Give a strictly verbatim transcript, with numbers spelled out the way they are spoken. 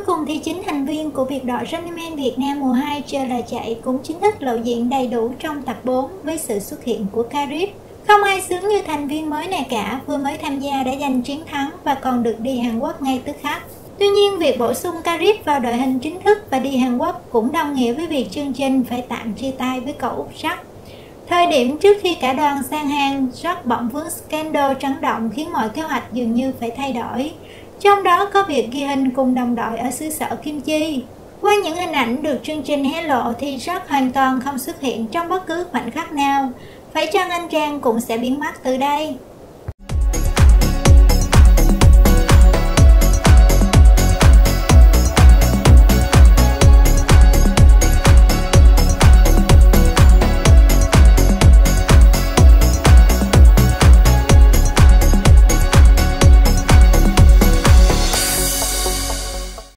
Cuối cùng thì chính thành viên của biệt đội Running Man Việt Nam mùa hai Chơi là chạy cũng chính thức lộ diện đầy đủ trong tập bốn với sự xuất hiện của Karik. Không ai sướng như thành viên mới này cả, vừa mới tham gia đã giành chiến thắng và còn được đi Hàn Quốc ngay tức khắc. Tuy nhiên, việc bổ sung Karik vào đội hình chính thức và đi Hàn Quốc cũng đồng nghĩa với việc chương trình phải tạm chia tay với cậu Úc Jack. Thời điểm trước khi cả đoàn sang Hàn, Jack bỗng vướng scandal chấn động khiến mọi kế hoạch dường như phải thay đổi. Trong đó có việc ghi hình cùng đồng đội ở xứ sở Kim Chi. Qua những hình ảnh được chương trình hé lộ thì Jack hoàn toàn không xuất hiện trong bất cứ khoảnh khắc nào. Phải chăng anh chàng cũng sẽ biến mất từ đây?